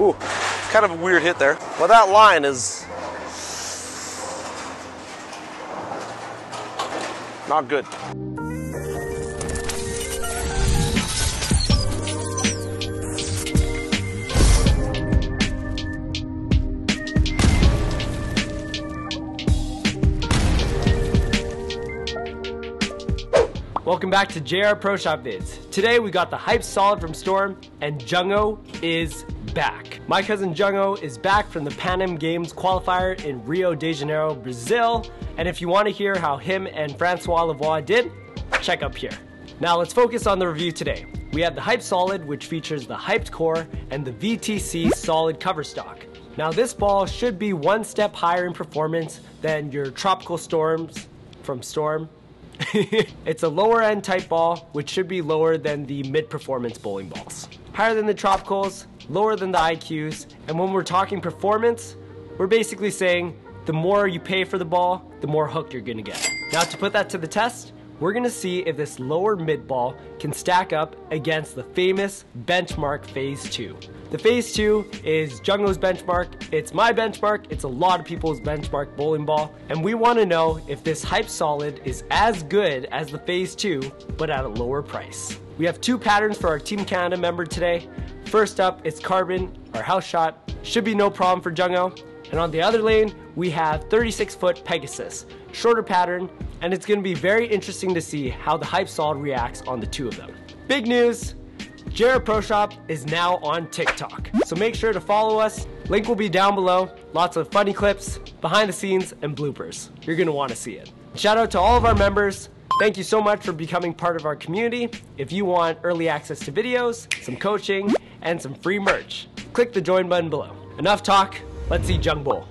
Ooh, kind of a weird hit there. Well, that line is not good. Welcome back to JR Pro Shop Vids. Today we got the Hyped Solid from Storm, and Jungo is back. My cousin Jungo is back from the Pan Am Games qualifier in Rio de Janeiro, Brazil. And if you want to hear how him and Francois Lavoie did, check up here. Now let's focus on the review today. We have the Hyped Solid, which features the Hyped Core and the VTC Solid Coverstock. Now this ball should be one step higher in performance than your Tropical Storms from Storm. It's a lower end type ball, which should be lower than the mid-performance bowling balls. Higher than the Tropicals, lower than the IQs, and when we're talking performance, we're basically saying the more you pay for the ball, the more hooked you're gonna get. Now to put that to the test, we're gonna see if this lower mid ball can stack up against the famous benchmark Phaze II. The Phaze II is Jungo's benchmark, it's my benchmark, it's a lot of people's benchmark bowling ball, and we want to know if this Hyped Solid is as good as the Phaze II, but at a lower price. We have two patterns for our Team Canada member today. First up, it's Carbon, our house shot, should be no problem for Jungo, and on the other lane, we have 36-foot Pegasus, shorter pattern, and it's going to be very interesting to see how the Hyped Solid reacts on the two of them. Big news! JR Pro Shop is now on TikTok, so make sure to follow us. Link will be down below. Lots of funny clips, behind the scenes, and bloopers. You're gonna wanna see it. Shout out to all of our members. Thank you so much for becoming part of our community. If you want early access to videos, some coaching, and some free merch, click the join button below. Enough talk, let's see Jungo bowl.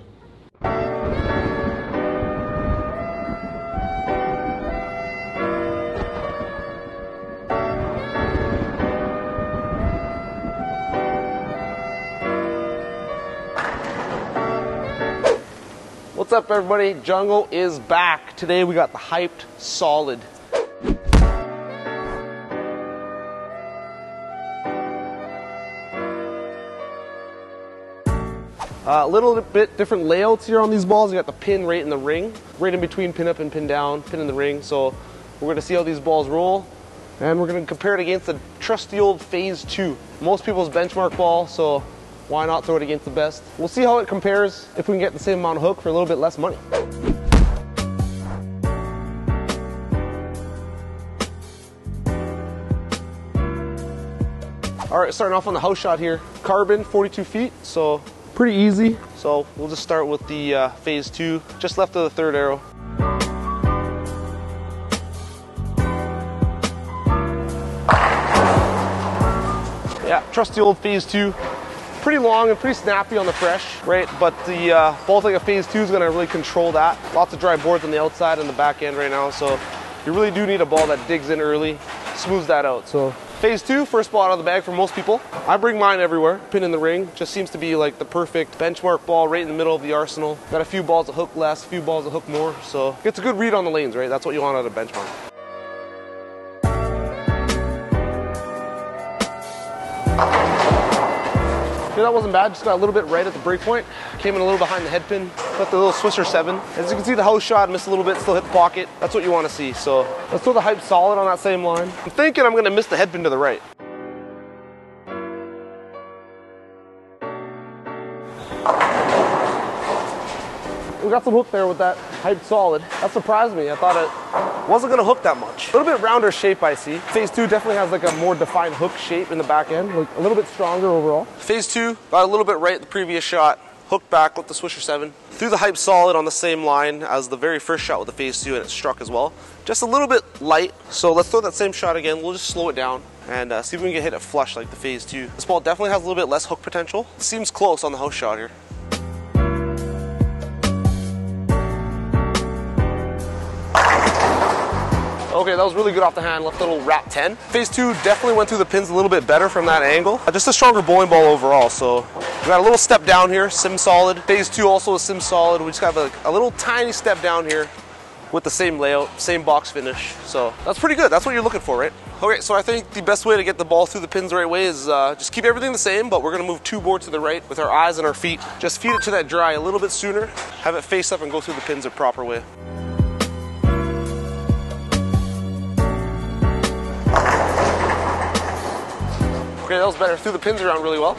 What's up, everybody? Jungo is back. Today we got the Hyped Solid. A little bit different layouts here on these balls. You got the pin right in the ring, right in between pin up and pin down, pin in the ring. So we're gonna see how these balls roll, and we're gonna compare it against the trusty old Phaze II. Most people's benchmark ball, so why not throw it against the best? We'll see how it compares, if we can get the same amount of hook for a little bit less money. All right, starting off on the house shot here. Carbon, 42 feet, so pretty easy. So we'll just start with the Phaze II, just left of the third arrow. Yeah, trusty old Phaze II. Pretty long and pretty snappy on the fresh, right? But the ball like a Phaze II is gonna really control that. Lots of dry boards on the outside and the back end right now, so you really do need a ball that digs in early, smooths that out. So Phaze II, first ball out of the bag for most people. I bring mine everywhere, pin in the ring. Just seems to be like the perfect benchmark ball right in the middle of the arsenal. Got a few balls that hook less, a few balls that hook more, so it's a good read on the lanes, right? That's what you want out of benchmark. That wasn't bad, just got a little bit right at the break point. Came in a little behind the head pin, got the little Swisher 7. As you can see, the house shot missed a little bit, still hit the pocket. That's what you want to see, so let's throw the Hyped Solid on that same line. I'm thinking I'm going to miss the head pin to the right. We got some hook there with that Hyped Solid. That surprised me, I thought it wasn't going to hook that much. A little bit rounder shape I see. Phaze II definitely has like a more defined hook shape in the back end, like a little bit stronger overall. Phaze II got a little bit right the previous shot, hooked back with the Swisher 7. Threw the Hyped Solid on the same line as the very first shot with the Phaze II, and it struck as well. Just a little bit light, so let's throw that same shot again. We'll just slow it down and see if we can get hit it flush like the Phaze II. This ball definitely has a little bit less hook potential. Seems close on the house shot here. Okay, that was really good off the hand, left a little wrap 10. Phaze II definitely went through the pins a little bit better from that angle. Just a stronger bowling ball overall, so we got a little step down here, sim solid. Phaze II also a sim solid. We just got a little tiny step down here. with the same layout, same box finish. So that's pretty good. That's what you're looking for, right? Okay, so I think the best way to get the ball through the pins the right way is just keep everything the same, but we're gonna move two boards to the right with our eyes and our feet. Just feed it to that dry a little bit sooner, have it face up and go through the pins a proper way. Okay, that was better. Threw the pins around really well.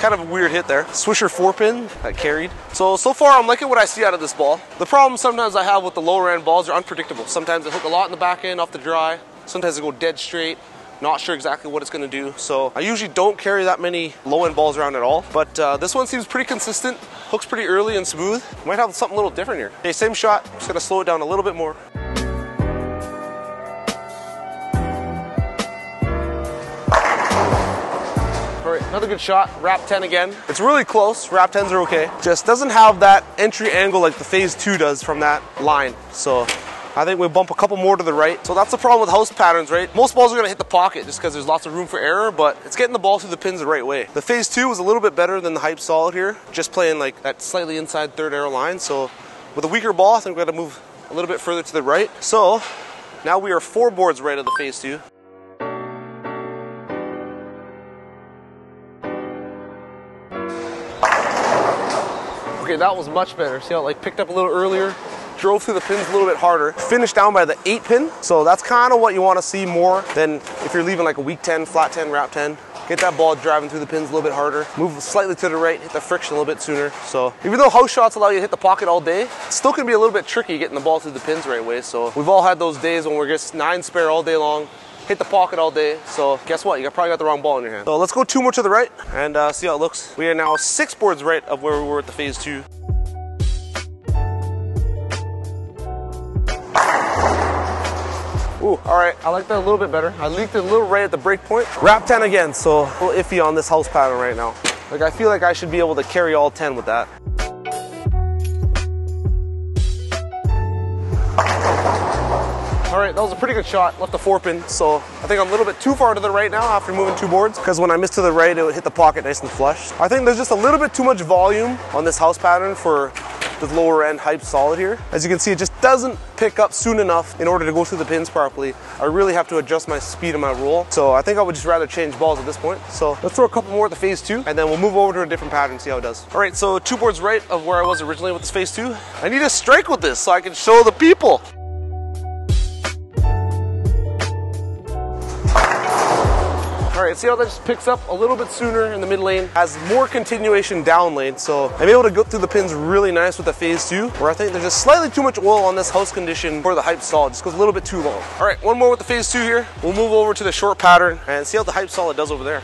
Kind of a weird hit there. Swisher 4-pin that carried. So far I'm liking what I see out of this ball. The problem sometimes I have with the lower end balls are unpredictable. Sometimes they hook a lot in the back end off the dry. Sometimes they go dead straight. Not sure exactly what it's gonna do. So I usually don't carry that many low end balls around at all. But this one seems pretty consistent. Hooks pretty early and smooth. Might have something a little different here. Okay, same shot. Just gonna slow it down a little bit more. Another good shot, wrap 10 again. It's really close, wrap 10s are okay. Just doesn't have that entry angle like the Phaze II does from that line. So I think we bump a couple more to the right. So that's the problem with house patterns, right? Most balls are gonna hit the pocket just because there's lots of room for error, but it's getting the ball through the pins the right way. The Phaze II was a little bit better than the Hyped Solid here, just playing like that slightly inside third arrow line. So with a weaker ball, I think we gotta move a little bit further to the right. So now we are 4 boards right of the Phaze II. Okay, that was much better. See how it like picked up a little earlier, drove through the pins a little bit harder, finished down by the 8-pin. So that's kind of what you want to see more than if you're leaving like a weak 10, flat 10, wrap 10. Get that ball driving through the pins a little bit harder, move slightly to the right, hit the friction a little bit sooner. So even though house shots allow you to hit the pocket all day, it's still gonna be a little bit tricky getting the ball through the pins the right way. So we've all had those days when we're just 9 spare all day long, hit the pocket all day. So guess what? You probably got the wrong ball in your hand. So let's go 2 more to the right and see how it looks. We are now 6 boards right of where we were at the Phaze II. Ooh, all right, I like that a little bit better. I leaked it a little right at the break point. Wrap 10 again, so a little iffy on this house pattern right now. Like I feel like I should be able to carry all 10 with that. All right, that was a pretty good shot, left the 4-pin, so I think I'm a little bit too far to the right now after moving 2 boards, because when I missed to the right, it would hit the pocket nice and flush. I think there's just a little bit too much volume on this house pattern for this lower end Hyped Solid here. As you can see, it just doesn't pick up soon enough in order to go through the pins properly. I really have to adjust my speed and my roll, so I think I would just rather change balls at this point. So let's throw a couple more at the Phaze II, and then we'll move over to a different pattern and see how it does. All right, so 2 boards right of where I was originally with this Phaze II. I need a strike with this so I can show the people. All right, see how that just picks up a little bit sooner in the mid lane, has more continuation down lane. So I'm able to go through the pins really nice with the Phaze II, where I think there's just slightly too much oil on this house condition for the Hyped Solid. Just goes a little bit too long. All right, one more with the Phaze II here. We'll move over to the short pattern and see how the Hyped Solid does over there.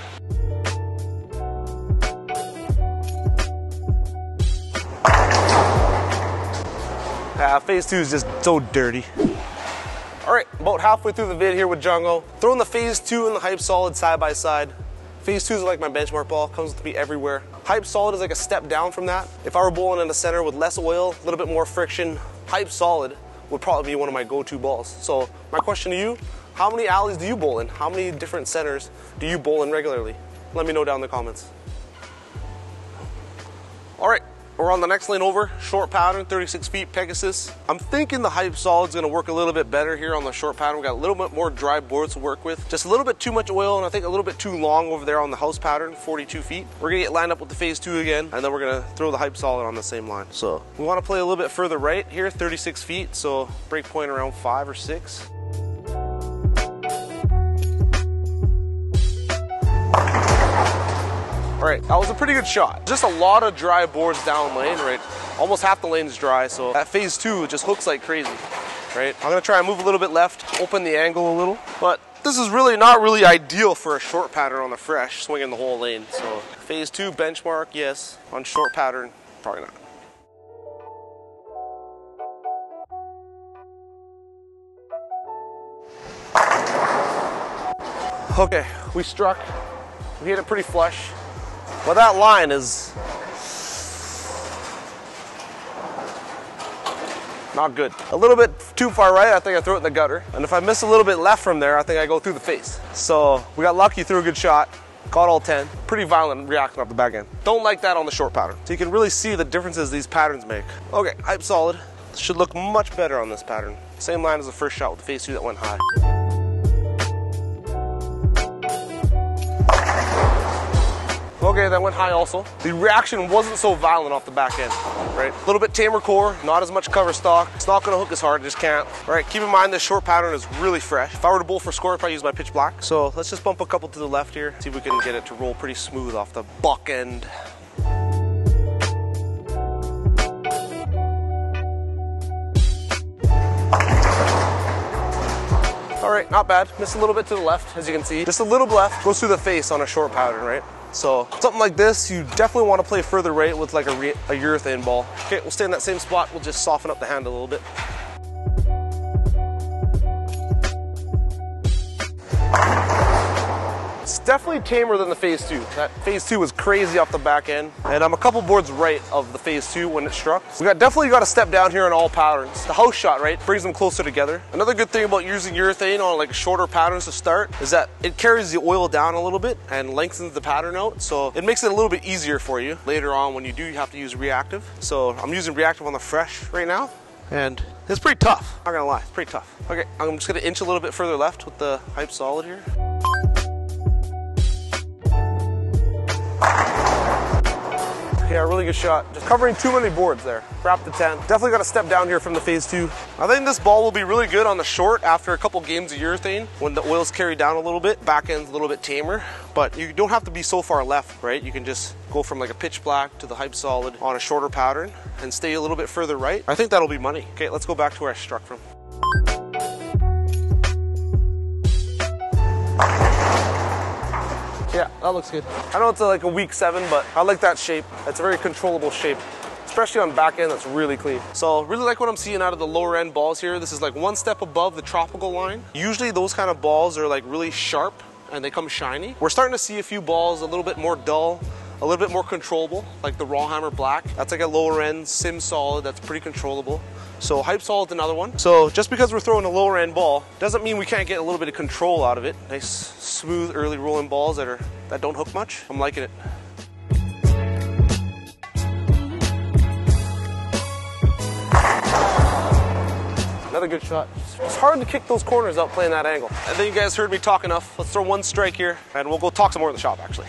Ah, Phaze II is just so dirty. All right, about halfway through the vid here with Jungo. Throwing the Phaze II and the Hyped Solid side by side. Phaze II is like my benchmark ball, comes with me everywhere. Hyped Solid is like a step down from that. If I were bowling in the center with less oil, a little bit more friction, Hyped Solid would probably be one of my go-to balls. So my question to you, how many alleys do you bowl in? How many different centers do you bowl in regularly? Let me know down in the comments. All right. We're on the next lane over, short pattern, 36 feet, Pegasus. I'm thinking the Hyped Solid's gonna work a little bit better here on the short pattern. We got a little bit more dry boards to work with. Just a little bit too much oil and I think a little bit too long over there on the house pattern, 42 feet. We're gonna get lined up with the Phaze II again and then we're gonna throw the Hyped Solid on the same line. So we wanna play a little bit further right here, 36 feet, so break point around 5 or 6. All right, that was a pretty good shot. Just a lot of dry boards down lane, right? Almost half the lane's dry, so that Phaze II just hooks like crazy, right? I'm gonna try and move a little bit left, open the angle a little, but this is really not really ideal for a short pattern on the fresh, swinging the whole lane. So Phaze II benchmark, yes. On short pattern, probably not. Okay, we struck, we hit it pretty flush. Well, that line is not good. A little bit too far right, I think I throw it in the gutter. And if I miss a little bit left from there, I think I go through the face. So we got lucky, threw a good shot, caught all 10. Pretty violent reaction off the back end. Don't like that on the short pattern. So you can really see the differences these patterns make. Okay, Hyped Solid. Should look much better on this pattern. Same line as the first shot with the Phaze II that went high. Okay, that went high also. The reaction wasn't so violent off the back end, right? A little bit tamer core, not as much cover stock. It's not gonna hook as hard, it just can't. All right, keep in mind this short pattern is really fresh. If I were to bowl for score, I'd probably use my Pitch Black. So let's just bump a couple to the left here, see if we can get it to roll pretty smooth off the buck end. All right, not bad. Missed a little bit to the left, as you can see. Just a little left, goes through the face on a short pattern, right? So something like this, you definitely want to play further right with like a urethane ball. Okay, we'll stay in that same spot. We'll just soften up the hand a little bit. It's definitely tamer than the Phaze II. That Phaze II was crazy off the back end. And I'm a couple boards right of the Phaze II when it struck. So we definitely got to step down here on all patterns. The house shot, right, brings them closer together. Another good thing about using urethane on like shorter patterns to start is that it carries the oil down a little bit and lengthens the pattern out. So it makes it a little bit easier for you later on when you do have to use reactive. So I'm using reactive on the fresh right now. And it's pretty tough. Not gonna lie, it's pretty tough. Okay, I'm just gonna inch a little bit further left with the Hyped Solid here. Yeah, really good shot. Just covering too many boards there. Wrap the 10. Definitely got to step down here from the Phaze II. I think this ball will be really good on the short after a couple games of urethane when the oil's carried down a little bit. Back end's a little bit tamer, but you don't have to be so far left, right? You can just go from like a Pitch Black to the Hyped Solid on a shorter pattern and stay a little bit further right. I think that'll be money. Okay, let's go back to where I struck from. Yeah, that looks good. I know it's like a weak 7, but I like that shape. It's a very controllable shape, especially on back end that's really clean. So really like what I'm seeing out of the lower end balls here. This is like one step above the tropical line. Usually those kind of balls are like really sharp and they come shiny. We're starting to see a few balls a little bit more dull, a little bit more controllable, like the Rawhammer Black. That's like a lower end Sim Solid that's pretty controllable. So Hyped Solid's another one. So just because we're throwing a lower end ball doesn't mean we can't get a little bit of control out of it. Nice, smooth, early rolling balls that don't hook much. I'm liking it. Another good shot. It's hard to kick those corners out playing that angle. I think you guys heard me talk enough. Let's throw one strike here and we'll go talk some more in the shop actually.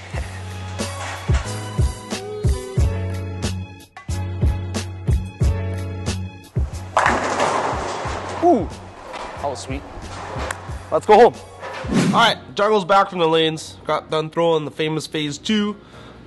Ooh, that was sweet. Let's go home. All right, Jungo's back from the lanes. Got done throwing the famous Phaze II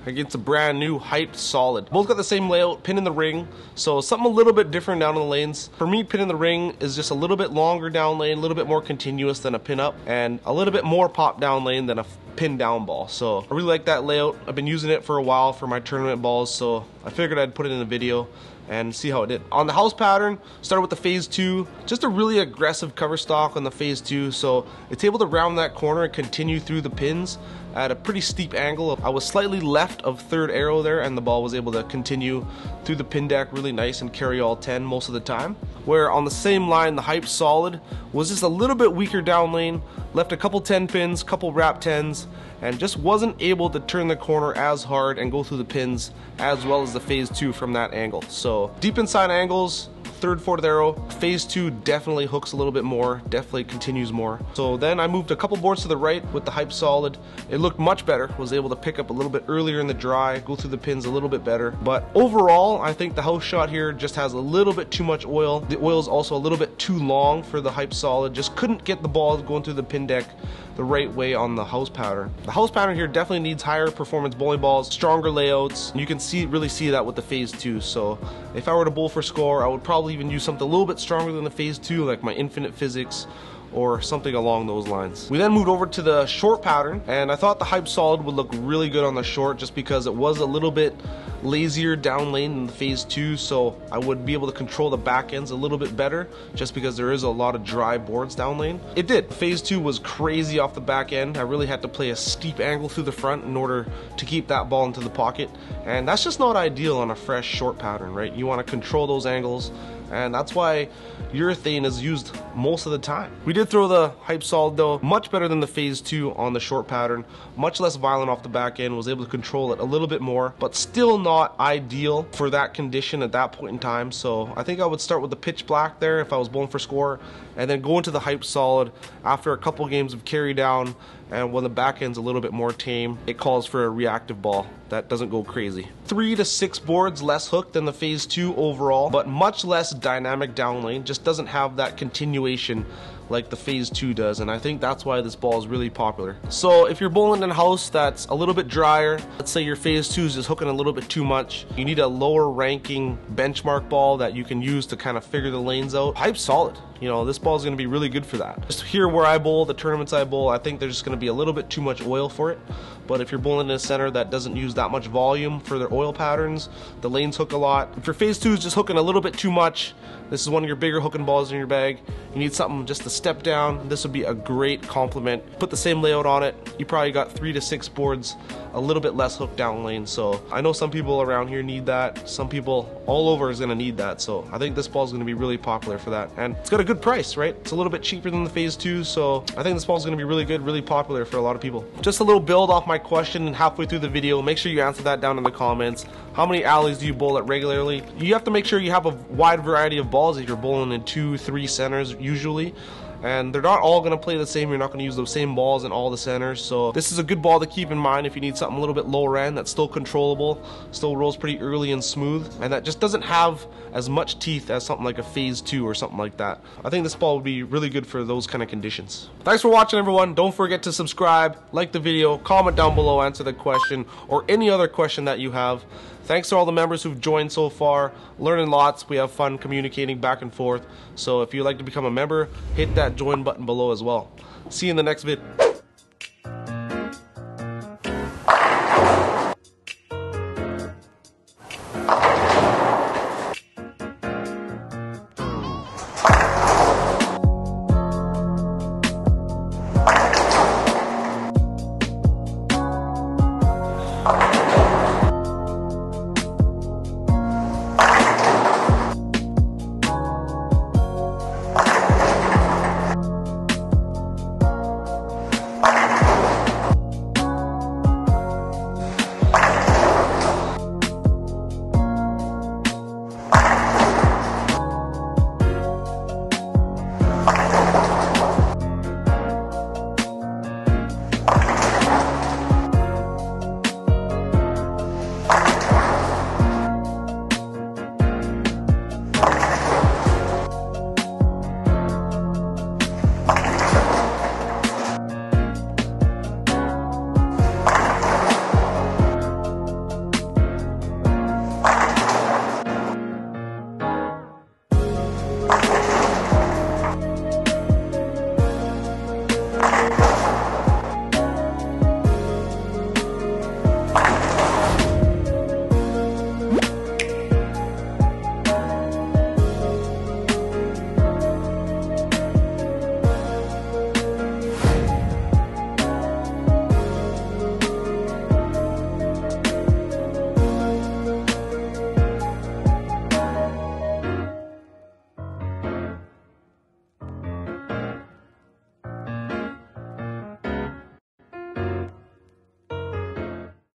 against a brand new Hyped Solid. Both got the same layout, pin in the ring. So something a little bit different down in the lanes. For me, pin in the ring is just a little bit longer down lane, a little bit more continuous than a pin up, and a little bit more pop down lane than a pin down ball. So I really like that layout. I've been using it for a while for my tournament balls, so I figured I'd put it in a video and see how it did. On the house pattern, started with the Phaze II, just a really aggressive cover stock on the Phaze II, so it's able to round that corner and continue through the pins at a pretty steep angle. I was slightly left of third arrow there and the ball was able to continue through the pin deck really nice and carry all 10 most of the time. Where on the same line, the Hyped Solid was just a little bit weaker down lane, left a couple 10 pins, couple wrap 10s, and just wasn't able to turn the corner as hard and go through the pins as well as the Phaze II from that angle. So deep inside angles, third, fourth arrow, Phaze II definitely hooks a little bit more, definitely continues more. So then I moved a couple boards to the right with the Hyped Solid. It looked much better, was able to pick up a little bit earlier in the dry, go through the pins a little bit better. But overall, I think the house shot here just has a little bit too much oil. The oil's also a little bit too long for the Hyped Solid, just couldn't get the ball going through the pin deck the right way on the house pattern. The house pattern here definitely needs higher performance bowling balls, stronger layouts. You can really see that with the Phaze II. So if I were to bowl for score, I would probably even use something a little bit stronger than the Phaze II, like my Infinite Physics or something along those lines. We then moved over to the short pattern, and I thought the Hyped Solid would look really good on the short just because it was a little bit lazier down lane than the Phaze II, so I would be able to control the back ends a little bit better just because there is a lot of dry boards down lane. It did. Phaze II was crazy off the back end. I really had to play a steep angle through the front in order to keep that ball into the pocket, and that's just not ideal on a fresh short pattern, right? You want to control those angles and that's why urethane is used most of the time. We did throw the Hyped Solid though, much better than the Phaze II on the short pattern, much less violent off the back end, was able to control it a little bit more, but still not ideal for that condition at that point in time. So I think I would start with the Pitch Black there if I was bowling for score, and then go into the Hyped Solid after a couple games of carry down, and when the back end's a little bit more tame, it calls for a reactive ball that doesn't go crazy. 3 to 6 boards less hook than the Phaze II overall, but much less dynamic down lane, just doesn't have that continuation like the Phaze II does, and I think that's why this ball is really popular. So if you're bowling in a house that's a little bit drier, let's say your Phaze II is just hooking a little bit too much, you need a lower ranking benchmark ball that you can use to kind of figure the lanes out, Hyped Solid, you know, this ball is going to be really good for that. Just here where I bowl, the tournaments I bowl, I think there's just going to be a little bit too much oil for it, but if you're bowling in a center that doesn't use that much volume for their oil patterns, the lanes hook a lot. If your Phaze II is just hooking a little bit too much, this is one of your bigger hooking balls in your bag, you need something just to step down, this would be a great compliment. Put the same layout on it, you probably got 3 to 6 boards, a little bit less hook down lane. So I know some people around here need that, some people all over is gonna need that, so I think this ball is gonna be really popular for that, and it's got a good price, right? It's a little bit cheaper than the Phaze II, so I think this ball is gonna be really good, really popular for a lot of people. Just a little build off my question halfway through the video, make sure you answer that down in the comments. How many alleys do you bowl at regularly? You have to make sure you have a wide variety of balls if you're bowling in 2-3 centers usually, and they're not all going to play the same, you're not going to use those same balls in all the centers, so this is a good ball to keep in mind if you need something a little bit lower end that's still controllable, still rolls pretty early and smooth, and that just doesn't have as much teeth as something like a Phaze II or something like that. I think this ball would be really good for those kind of conditions. Thanks for watching everyone, don't forget to subscribe, like the video, comment down below, answer the question or any other question that you have. Thanks to all the members who've joined so far, learning lots, we have fun communicating back and forth, so if you'd like to become a member, hit that join button below as well. See you in the next vid.